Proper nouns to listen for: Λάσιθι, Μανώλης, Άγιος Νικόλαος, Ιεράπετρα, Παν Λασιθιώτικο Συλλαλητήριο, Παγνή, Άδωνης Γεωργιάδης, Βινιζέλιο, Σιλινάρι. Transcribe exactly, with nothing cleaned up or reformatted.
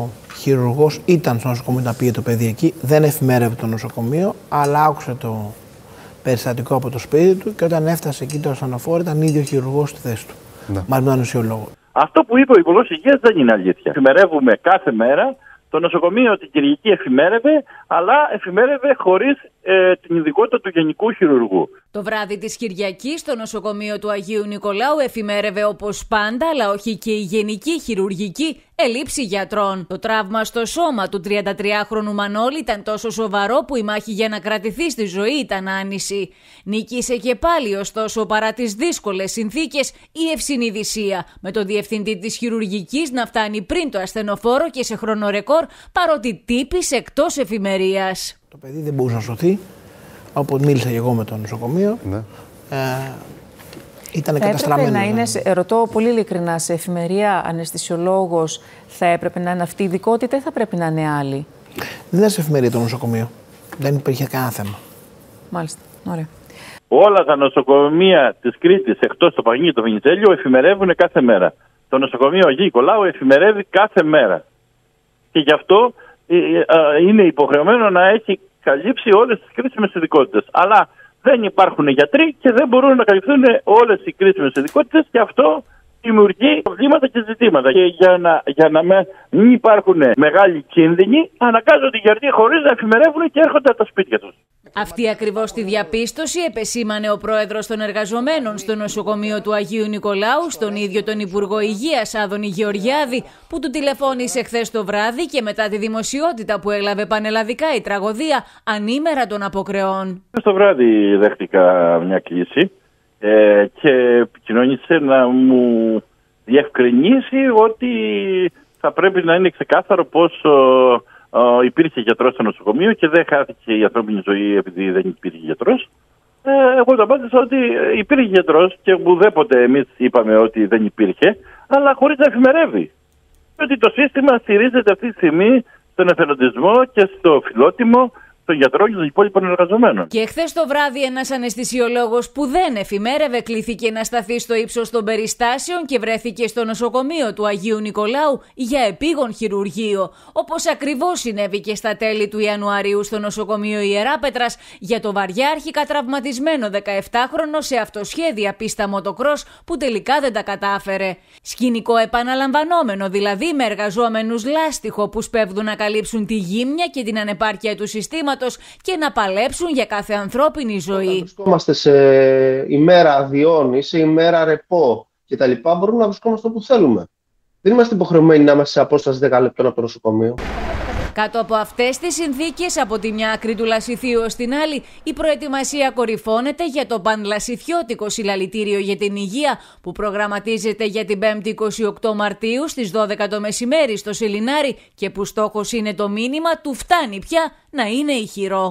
ο χειρουργός ήταν στο νοσοκομείο να πήγε το παιδί εκεί, δεν εφημέρευε το νοσοκομείο, αλλά άκουσε το περιστατικό από το σπίτι του και όταν έφτασε εκεί το ασθενοφόρο ήταν ήδη ο χειρουργός στη θέση του. Ναι. Μαζί με τον ανοσιολόγο. Αυτό που είπε ο Υπουργός Υγείας δεν είναι αλήθεια. Εφημερεύουμε κάθε μέρα. Το νοσοκομείο την Κυριακή εφημέρευε, αλλά εφημέρευε χωρίς ε, την ειδικότητα του γενικού χειρουργού. Το βράδυ της Κυριακής στο νοσοκομείο του Αγίου Νικολάου εφημέρευε όπως πάντα, αλλά όχι και η γενική χειρουργική ελλείψη γιατρών. Το τραύμα στο σώμα του τριαντατριάχρονου Μανώλη ήταν τόσο σοβαρό που η μάχη για να κρατηθεί στη ζωή ήταν άνηση. Νίκησε και πάλι, ωστόσο, παρά τις δύσκολες συνθήκες, η ευσυνειδησία, με τον διευθυντή της χειρουργικής να φτάνει πριν το ασθενοφόρο και σε χρόνο ρεκόρ, παρότι τύπησε εκτός εφημερίας. Το παιδί δεν μπορούσε να σωθεί. Όποτε μίλησα εγώ με το νοσοκομείο, ναι. ε, ήταν καταστραμμένο. Να είναι, σε, ρωτώ πολύ ειλικρινά, σε εφημερία αναισθησιολόγος θα έπρεπε να είναι αυτή η ειδικότητα ή θα πρέπει να είναι άλλη? Δεν ήταν σε εφημερία το νοσοκομείο. Δεν υπήρχε κανένα θέμα. Μάλιστα. Ωραία. Όλα τα νοσοκομεία της Κρήτης, εκτός το Παγνή και το Βινιζέλιο, εφημερεύουν κάθε μέρα. Το νοσοκομείο Αγίου Κολάου εφημερεύει κάθε μέρα. Και γι' αυτό ε, ε, ε, είναι υποχρεωμένο να έχει καλύψει όλες τις κρίσιμες ειδικότητες. Αλλά δεν υπάρχουν γιατροί και δεν μπορούν να καλυφθούν όλες οι κρίσιμες ειδικότητες και αυτό δημιουργεί προβλήματα και ζητήματα. Και για να, για να με, μην υπάρχουν μεγάλοι κίνδυνοι, αναγκάζονται οι γιατροί χωρίς να εφημερεύουν και έρχονται από τα σπίτια τους. Αυτή ακριβώς τη διαπίστωση επεσήμανε ο πρόεδρος των εργαζομένων στο νοσοκομείο του Αγίου Νικολάου, στον ίδιο τον Υπουργό Υγείας Άδωνη Γεωργιάδη, που του τηλεφώνησε χθες το βράδυ και μετά τη δημοσιότητα που έλαβε πανελλαδικά η τραγωδία ανήμερα των αποκρεών. Στο βράδυ δέχτηκα μια κλήση ε, και επικοινώνησε να μου διευκρινίσει ότι θα πρέπει να είναι ξεκάθαρο πώς Uh, υπήρχε γιατρός στο νοσοκομείο και δεν χάθηκε η ανθρώπινη ζωή επειδή δεν υπήρχε γιατρός. Ε, εγώ το απάντησα ότι υπήρχε γιατρός και ουδέποτε εμείς είπαμε ότι δεν υπήρχε, αλλά χωρίς να εφημερεύει. Ότι το σύστημα στηρίζεται αυτή τη στιγμή στον εθελοντισμό και στο φιλότιμο, στον γιατρό και των υπόλοιπων εργαζομένων. Και χθες το βράδυ ένας αναισθησιολόγος που δεν εφημέρευε κλήθηκε να σταθεί στο ύψος των περιστάσεων και βρέθηκε στο νοσοκομείο του Αγίου Νικολάου για επίγον χειρουργείο. Όπως ακριβώς συνέβη και στα τέλη του Ιανουαρίου στο νοσοκομείο Ιεράπετρας για το βαριά αρχικά τραυματισμένο δεκαεφτάχρονο σε αυτοσχέδια πίστα μοτοκρός που τελικά δεν τα κατάφερε. Σκηνικό επαναλαμβανόμενο δηλαδή με εργαζόμενους λάστιχο που σπέβδουν να καλύψουν τη γύμνια και την ανεπάρκεια του συστήματος και να παλέψουν για κάθε ανθρώπινη ζωή. Βρισκόμαστε σε ημέρα αδειών ή σε ημέρα ρεπό κτλ. Μπορούμε να βρισκόμαστε όπου θέλουμε. Δεν είμαστε υποχρεωμένοι να είμαστε σε απόσταση δέκα λεπτών από το νοσοκομείο. Κάτω από αυτές τις συνθήκες, από τη μια άκρη του Λασιθίου ως την άλλη, η προετοιμασία κορυφώνεται για το Παν Λασιθιώτικο Συλλαλητήριο για την Υγεία, που προγραμματίζεται για την πέμπτη εικοστή όγδοη Μαρτίου στις δώδεκα το μεσημέρι στο Σιλινάρι και που στόχος είναι το μήνυμα του «Φτάνει πια να είναι ηχηρό».